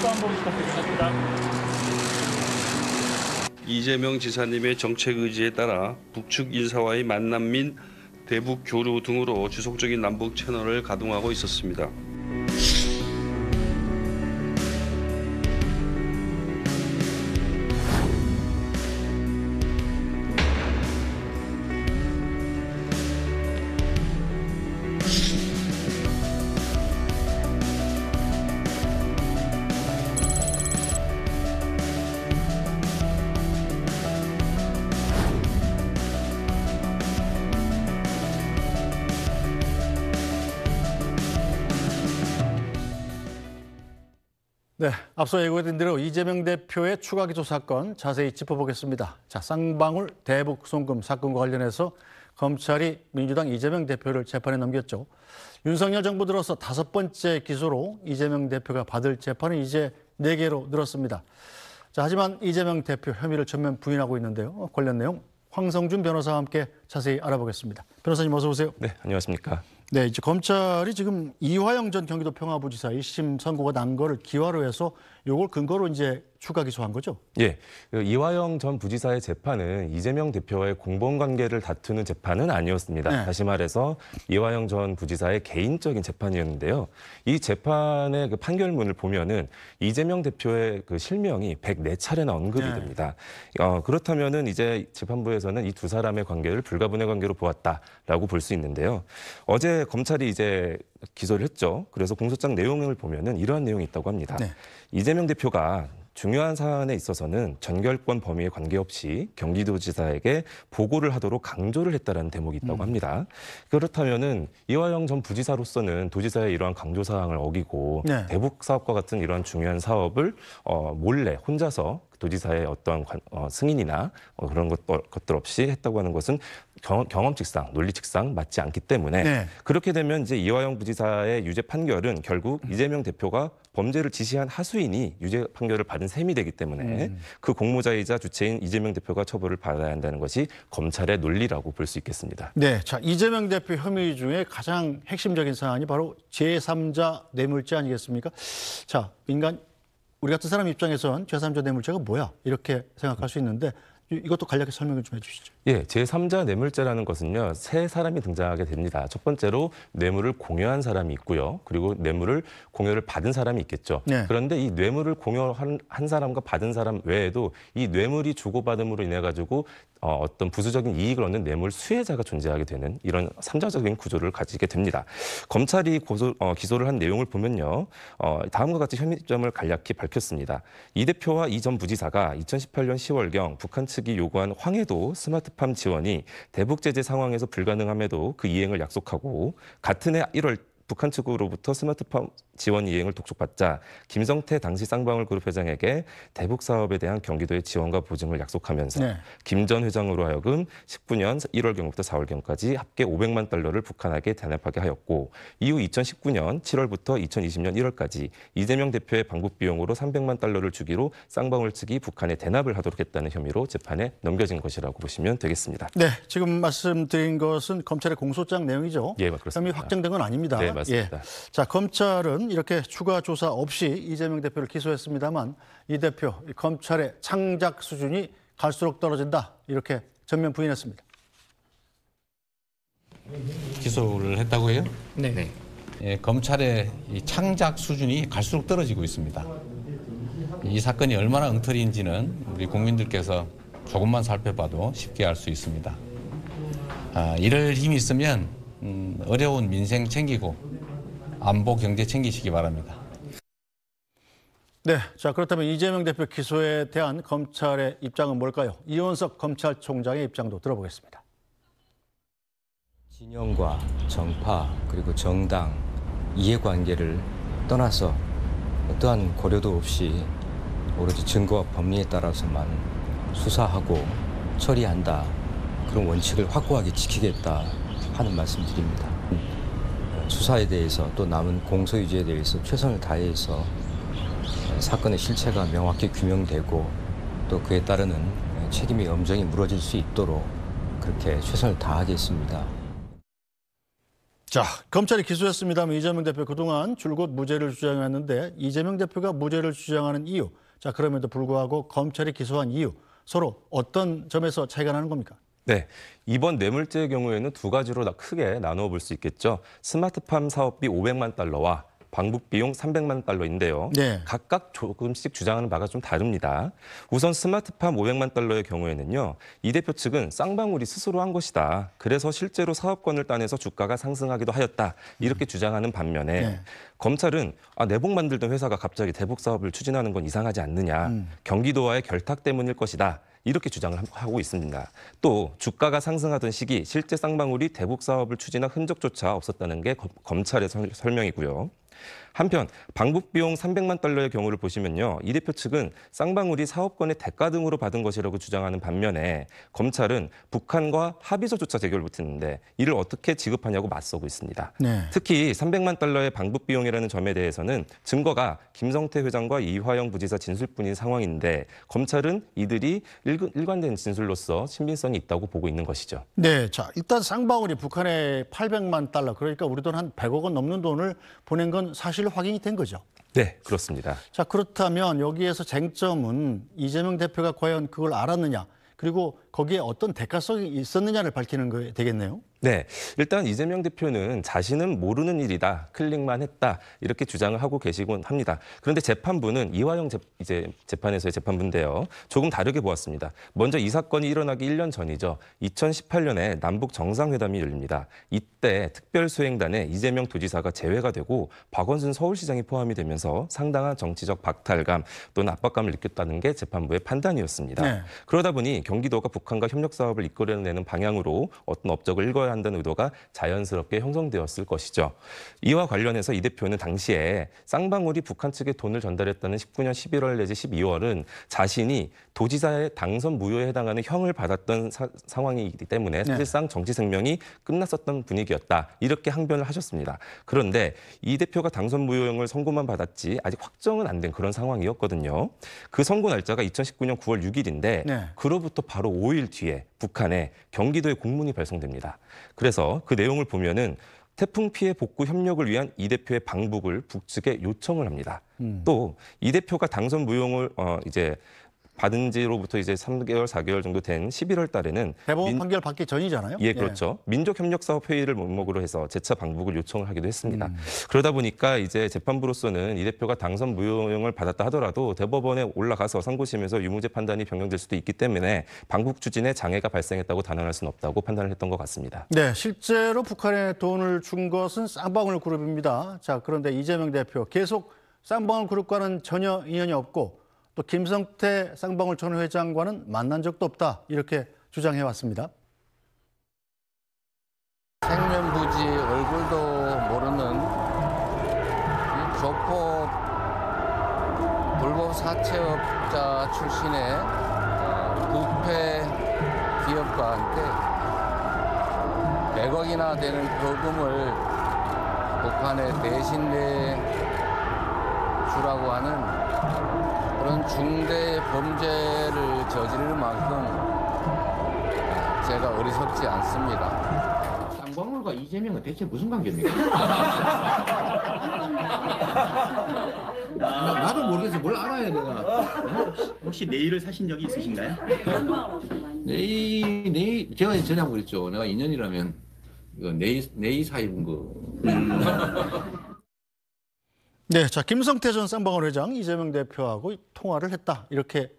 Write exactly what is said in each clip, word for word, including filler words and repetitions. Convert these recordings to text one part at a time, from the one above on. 박수 한번 부탁드리겠습니다. 이재명 지사님의 정책 의지에 따라 북측 인사와의 만남 및 대북 교류 등으로 지속적인 남북 채널을 가동하고 있었습니다. 네, 앞서 예고했던 대로 이재명 대표의 추가 기소 사건 자세히 짚어보겠습니다. 자, 쌍방울 대북 송금 사건과 관련해서 검찰이 민주당 이재명 대표를 재판에 넘겼죠. 윤석열 정부 들어서 다섯 번째 기소로 이재명 대표가 받을 재판은 이제 네 개로 늘었습니다. 자, 하지만 이재명 대표 혐의를 전면 부인하고 있는데요. 관련 내용 황성준 변호사와 함께 자세히 알아보겠습니다. 변호사님 어서 오세요. 네, 안녕하십니까. 네, 이제 검찰이 지금 이화영 전 경기도 평화부지사 일심 선고가 난 거를 기화로 해서 요걸 근거로 이제 추가 기소한 거죠? 예, 이화영 전 부지사의 재판은 이재명 대표와의 공범관계를 다투는 재판은 아니었습니다. 네. 다시 말해서 이화영 전 부지사의 개인적인 재판이었는데요. 이 재판의 그 판결문을 보면은 이재명 대표의 그 실명이 백네 차례나 언급이 네. 됩니다. 어, 그렇다면은 이제 재판부에서는 이 두 사람의 관계를 불가분의 관계로 보았다라고 볼 수 있는데요. 어제 검찰이 이제 기소를 했죠. 그래서 공소장 내용을 보면은 이러한 내용이 있다고 합니다. 네. 이재명 대표가 중요한 사안에 있어서는 전결권 범위에 관계없이 경기도지사에게 보고를 하도록 강조를 했다라는 대목이 있다고 음. 합니다. 그렇다면은 이화영 전 부지사로서는 도지사의 이러한 강조 사항을 어기고 네. 대북 사업과 같은 이러한 중요한 사업을 어, 몰래 혼자서 도지사의 어떤 관, 어, 승인이나 어, 그런 것, 어, 것들 없이 했다고 하는 것은 경, 경험칙상, 논리칙상 맞지 않기 때문에 네. 그렇게 되면 이제 이화영 부지사의 유죄 판결은 결국 이재명 대표가 범죄를 지시한 하수인이 유죄 판결을 받은 셈이 되기 때문에 음. 그 공모자이자 주체인 이재명 대표가 처벌을 받아야 한다는 것이 검찰의 논리라고 볼 수 있겠습니다. 네, 자 이재명 대표 혐의 중에 가장 핵심적인 사안이 바로 제삼자 뇌물죄 아니겠습니까? 자, 민간 우리 같은 사람 입장에선 제삼자 뇌물죄가 뭐야? 이렇게 생각할 수 있는데 이것도 간략히 설명을 좀 해주시죠. 예, 제삼자 뇌물죄라는 것은요. 세 사람이 등장하게 됩니다. 첫 번째로 뇌물을 공여한 사람이 있고요. 그리고 뇌물을 공여를 받은 사람이 있겠죠. 네. 그런데 이 뇌물을 공여한 사람과 받은 사람 외에도 이 뇌물이 주고받음으로 인해 가지고 어, 어떤 부수적인 이익을 얻는 뇌물 수혜자가 존재하게 되는 이런 삼자적인 구조를 가지게 됩니다. 검찰이 고소, 어, 기소를 한 내용을 보면요. 어, 다음과 같이 혐의점을 간략히 밝혔습니다. 이 대표와 이 전 부지사가 이천십팔년 시월경 북한 측이 요구한 황해도 스마트팜 지원이 대북 제재 상황에서 불가능함에도 그 이행을 약속하고 같은 해 일월 북한 측으로부터 스마트팜 지원 이행을 독촉받자 김성태 당시 쌍방울 그룹 회장에게 대북 사업에 대한 경기도의 지원과 보증을 약속하면서 네. 김 전 회장으로 하여금 십구년 일월경부터 사월경까지 합계 오백만 달러를 북한에게 대납하게 하였고 이후 이천십구년 칠월부터 이천이십년 일월까지 이재명 대표의 방북 비용으로 삼백만 달러를 주기로 쌍방울 측이 북한에 대납을 하도록 했다는 혐의로 재판에 넘겨진 것이라고 보시면 되겠습니다. 네, 지금 말씀드린 것은 검찰의 공소장 내용이죠. 예, 그렇습니다. 혐의 확정된 건 아닙니다. 네. 맞습니다. 예. 자, 검찰은 이렇게 추가 조사 없이 이재명 대표를 기소했습니다만 이 대표 검찰의 창작 수준이 갈수록 떨어진다 이렇게 전면 부인했습니다. 기소를 했다고 해요? 네. 네. 예, 검찰의 이 창작 수준이 갈수록 떨어지고 있습니다. 이 사건이 얼마나 엉터리인지는 우리 국민들께서 조금만 살펴봐도 쉽게 알 수 있습니다. 아, 이럴 힘이 있으면 음, 어려운 민생 챙기고 안보 경제 챙기시기 바랍니다. 네, 자 그렇다면 이재명 대표 기소에 대한 검찰의 입장은 뭘까요? 이원석 검찰총장의 입장도 들어보겠습니다. 진영과 정파 그리고 정당 이해관계를 떠나서 어떠한 고려도 없이 오로지 증거와 법리에 따라서만 수사하고 처리한다. 그런 원칙을 확고하게 지키겠다. 하는 말씀드립니다. 수사에 대해서 또 남은 공소유지에 대해서 최선을 다해서 사건의 실체가 명확히 규명되고 또 그에 따르는 책임이 엄정히 물어질 수 있도록 그렇게 최선을 다하겠습니다. 자, 검찰이 기소했습니다만 이재명 대표 그동안 줄곧 무죄를 주장했는데 이재명 대표가 무죄를 주장하는 이유, 자 그럼에도 불구하고 검찰이 기소한 이유, 서로 어떤 점에서 차이가 나는 겁니까? 네, 이번 뇌물죄의 경우에는 두 가지로 크게 나누어 볼 수 있겠죠. 스마트팜 사업비 오백만 달러와 방북비용 삼백만 달러인데요. 네. 각각 조금씩 주장하는 바가 좀 다릅니다. 우선 스마트팜 오백만 달러의 경우에는요. 이 대표 측은 쌍방울이 스스로 한 것이다. 그래서 실제로 사업권을 따내서 주가가 상승하기도 하였다. 이렇게 주장하는 반면에 네. 검찰은 아, 내복 만들던 회사가 갑자기 대북 사업을 추진하는 건 이상하지 않느냐. 음. 경기도와의 결탁 때문일 것이다. 이렇게 주장을 하고 있습니다. 또 주가가 상승하던 시기 실제 쌍방울이 대북 사업을 추진한 흔적조차 없었다는 게 검찰의 설명이고요. 한편 방북비용 삼백만 달러의 경우를 보시면요. 이 대표 측은 쌍방울이 사업권의 대가 등으로 받은 것이라고 주장하는 반면에 검찰은 북한과 합의서조차 재결 못했는데 이를 어떻게 지급하냐고 맞서고 있습니다. 네. 특히 삼백만 달러의 방북비용이라는 점에 대해서는 증거가 김성태 회장과 이화영 부지사 진술뿐인 상황인데 검찰은 이들이 일관된 진술로서 신빙성이 있다고 보고 있는 것이죠. 네, 자 일단 쌍방울이 북한에 팔백만 달러, 그러니까 우리 돈 한 백억 원 넘는 돈을 보낸 건 사실 확인이 된 거죠? 네, 그렇습니다. 자, 그렇다면 여기에서 쟁점은 이재명 대표가 과연 그걸 알았느냐, 그리고 거기에 어떤 대가성이 있었느냐를 밝히는 게 되겠네요. 네, 일단 이재명 대표는 자신은 모르는 일이다, 클릭만 했다 이렇게 주장을 하고 계시곤 합니다. 그런데 재판부는 이화영 재, 이제 재판에서의 재판부인데요. 조금 다르게 보았습니다. 먼저 이 사건이 일어나기 일 년 전이죠. 이천십팔 년에 남북 정상회담이 열립니다. 이때 특별수행단에 이재명 도지사가 제외가 되고 박원순 서울시장이 포함이 되면서 상당한 정치적 박탈감 또는 압박감을 느꼈다는 게 재판부의 판단이었습니다. 네. 그러다 보니 경기도가 북한과 협력사업을 이끌어내는 방향으로 어떤 업적을 일궈야 한다는 의도가 자연스럽게 형성되었을 것이죠. 이와 관련해서 이 대표는 당시에 쌍방울이 북한 측에 돈을 전달했다는 십구 년 십일월 내지 십이월은 자신이 도지사의 당선 무효에 해당하는 형을 받았던 사, 상황이기 때문에 사실상 정치 생명이 끝났었던 분위기였다. 이렇게 항변을 하셨습니다. 그런데 이 대표가 당선 무효형을 선고만 받았지 아직 확정은 안 된 그런 상황이었거든요. 그 선고 날짜가 이천십구 년 구월 육일인데 네. 그로부터 바로 오일 뒤에 북한에 경기도에 공문이 발송됩니다. 그래서 그 내용을 보면은 태풍 피해 복구 협력을 위한 이 대표의 방북을 북측에 요청을 합니다. 음. 또 이 대표가 당선 무용을 어 이제 받은 지로부터 이제 삼 개월, 사 개월 정도 된 십일월 달에는 대법원 민... 판결 받기 전이잖아요. 예, 그렇죠. 예. 민족협력사업 회의를 목록으로 해서 재차 방북을 요청을 하기도 했습니다. 음. 그러다 보니까 이제 재판부로서는 이 대표가 당선 무효형을 받았다 하더라도 대법원에 올라가서 상고심에서 유무죄 판단이 변경될 수도 있기 때문에 방북 추진에 장애가 발생했다고 단언할 수는 없다고 판단을 했던 것 같습니다. 네, 실제로 북한에 돈을 준 것은 쌍방울 그룹입니다. 자, 그런데 이재명 대표 계속 쌍방울 그룹과는 전혀 인연이 없고 또 김성태 쌍방울 전 회장과는 만난 적도 없다 이렇게 주장해왔습니다. 생년부지 얼굴도 모르는 이 교포 불법 사채업자 출신의 부패 기업가한테 백억이나 되는 거금을 북한에 대신 내주라고 하는 그런 중대 범죄를 저지를 만큼 제가 어리석지 않습니다. 쌍방울과 이재명은 대체 무슨 관계입니까? 나, 나도 모르겠어. 뭘 알아야 내가. 혹시 내일을 사신 적이 있으신가요? 내일, 내일 제가 전에 한번 그랬죠. 내가 인연이라면 이거 내일 내일 사입은 거. 네, 자 김성태 전 쌍방울 회장 이재명 대표하고 통화를 했다 이렇게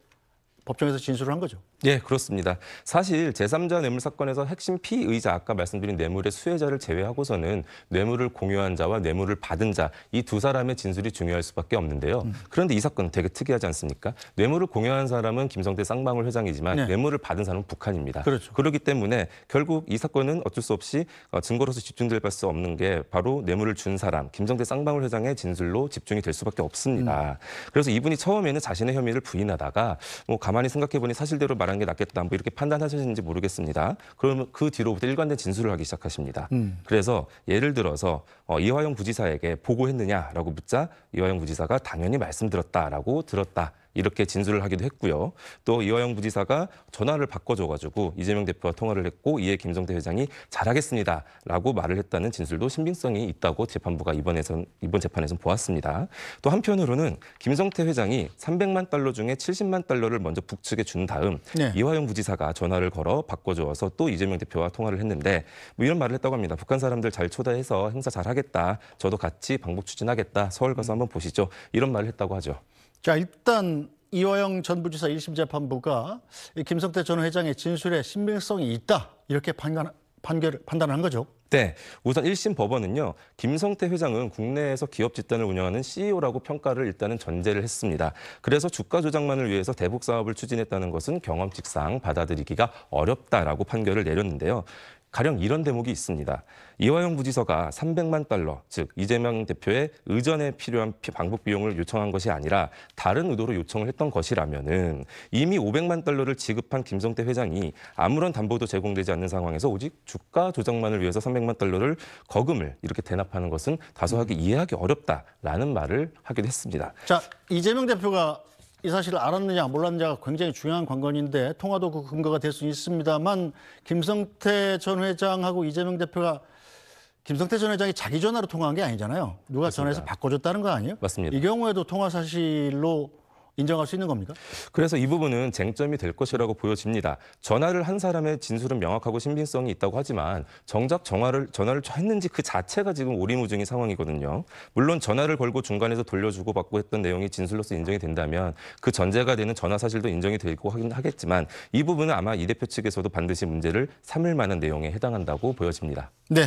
법정에서 진술을 한 거죠. 예, 그렇습니다. 사실 제삼자 뇌물 사건에서 핵심 피의자, 아까 말씀드린 뇌물의 수혜자를 제외하고서는 뇌물을 공유한 자와 뇌물을 받은 자, 이 두 사람의 진술이 중요할 수밖에 없는데요. 음. 그런데 이 사건 되게 특이하지 않습니까? 뇌물을 공유한 사람은 김성태 쌍방울 회장이지만 네. 뇌물을 받은 사람은 북한입니다. 그렇죠. 그렇기 때문에 결국 이 사건은 어쩔 수 없이 증거로서 집중될 수 없는 게 바로 뇌물을 준 사람, 김성태 쌍방울 회장의 진술로 집중이 될 수밖에 없습니다. 음. 그래서 이분이 처음에는 자신의 혐의를 부인하다가 뭐 가만히 생각해보니 사실대로 말 게 낫겠다, 뭐 이렇게 판단하셨는지 모르겠습니다. 그러면 그 뒤로부터 일관된 진술을 하기 시작하십니다. 음. 그래서 예를 들어서 어, 이화영 부지사에게 보고했느냐라고 묻자 이화영 부지사가 당연히 말씀드렸다라고 들었다. 이렇게 진술을 하기도 했고요. 또 이화영 부지사가 전화를 바꿔줘가지고 이재명 대표와 통화를 했고 이에 김성태 회장이 잘하겠습니다라고 말을 했다는 진술도 신빙성이 있다고 재판부가 이번에선, 이번 재판에서 보았습니다. 또 한편으로는 김성태 회장이 삼백만 달러 중에 칠십만 달러를 먼저 북측에 준 다음 네. 이화영 부지사가 전화를 걸어 바꿔줘서 또 이재명 대표와 통화를 했는데 뭐 이런 말을 했다고 합니다. 북한 사람들 잘 초대해서 행사 잘하겠다. 저도 같이 방북 추진하겠다. 서울 가서 한번 보시죠. 이런 말을 했다고 하죠. 자, 일단 이화영 전 부지사 일 심 재판부가 김성태 전 회장의 진술에 신빙성이 있다. 이렇게 판단, 판결, 판단을 한 거죠. 네, 우선 일 심 법원은요, 김성태 회장은 국내에서 기업 집단을 운영하는 씨이오라고 평가를 일단은 전제를 했습니다. 그래서 주가 조작만을 위해서 대북 사업을 추진했다는 것은 경험칙상 받아들이기가 어렵다라고 판결을 내렸는데요. 가령 이런 대목이 있습니다. 이화영 부지사가 삼백만 달러, 즉 이재명 대표의 의전에 필요한 방북 비용을 요청한 것이 아니라 다른 의도로 요청을 했던 것이라면은 이미 오백만 달러를 지급한 김성태 회장이 아무런 담보도 제공되지 않는 상황에서 오직 주가 조작만을 위해서 삼백만 달러를 거금을 이렇게 대납하는 것은 다소하게 이해하기 어렵다라는 말을 하기도 했습니다. 자, 이재명 대표가 이 사실을 알았느냐 몰랐느냐가 굉장히 중요한 관건인데 통화도 그 근거가 될 수 있습니다만 김성태 전 회장하고 이재명 대표가 김성태 전 회장이 자기 전화로 통화한 게 아니잖아요. 누가 맞습니다. 전화해서 바꿔줬다는 거 아니에요? 맞습니다. 이 경우에도 통화 사실로 인정할 수 있는 겁니까? 그래서 이 부분은 쟁점이 될 것이라고 보여집니다. 전화를 한 사람의 진술은 명확하고 신빙성이 있다고 하지만 정작 전화를, 전화를 했는지 그 자체가 지금 오리무중인 상황이거든요. 물론 전화를 걸고 중간에서 돌려주고 받고 했던 내용이 진술로서 인정이 된다면 그 전제가 되는 전화 사실도 인정이 되고 하긴 하겠지만 이 부분은 아마 이 대표 측에서도 반드시 문제를 삼을 만한 내용에 해당한다고 보여집니다. 네.